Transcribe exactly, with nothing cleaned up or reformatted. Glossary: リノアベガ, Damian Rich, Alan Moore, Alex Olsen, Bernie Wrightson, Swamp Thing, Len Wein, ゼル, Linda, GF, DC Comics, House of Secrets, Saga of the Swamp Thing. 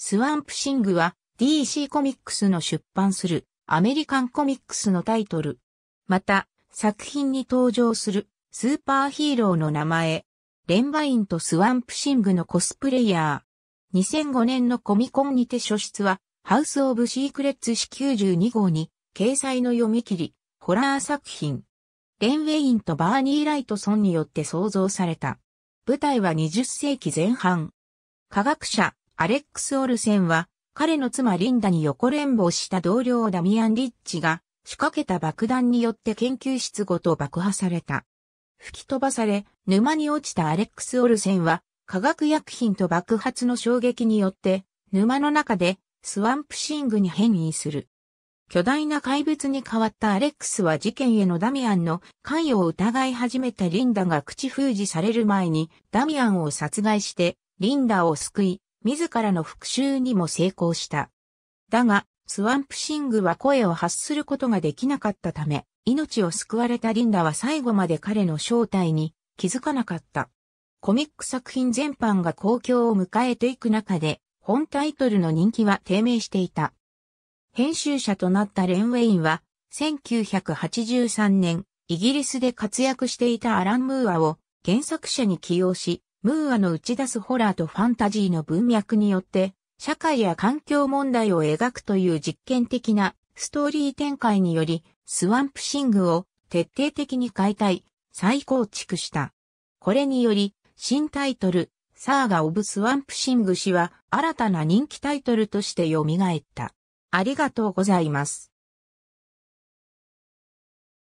スワンプシングは ディーシー コミックスの出版するアメリカンコミックスのタイトル。また、作品に登場するスーパーヒーローの名前。レンバインとスワンプシングのコスプレイヤー。にせんごねんのコミコンにて初出はハウス・オブ・シークレッツ誌きゅうじゅうにごうに掲載の読み切り、ホラー作品。レン・ウェインとバーニー・ライトソンによって創造された。舞台はにじゅっせいきぜんはん。科学者。アレックス・オルセンは、彼の妻リンダに横恋慕した同僚ダミアン・リッチが、仕掛けた爆弾によって研究室ごと爆破された。吹き飛ばされ、沼に落ちたアレックス・オルセンは、化学薬品と爆発の衝撃によって、沼の中でスワンプシングに変異する。巨大な怪物に変わったアレックスは事件へのダミアンの関与を疑い始めたリンダが口封じされる前に、ダミアンを殺害して、リンダを救い、自らの復讐にも成功した。だが、スワンプシングは声を発することができなかったため、命を救われたリンダは最後まで彼の正体に気づかなかった。コミック作品全般が好評を迎えていく中で、本タイトルの人気は低迷していた。編集者となったレン・ウェインは、せんきゅうひゃくはちじゅうさんねん、イギリスで活躍していたアラン・ムーアを原作者に起用し、ムーアの打ち出すホラーとファンタジーの文脈によって、社会や環境問題を描くという実験的なストーリー展開により、スワンプシングを徹底的に解体、再構築した。これにより、新タイトル、サーガ・オブ・スワンプシング誌は新たな人気タイトルとして蘇った。ありがとうございます。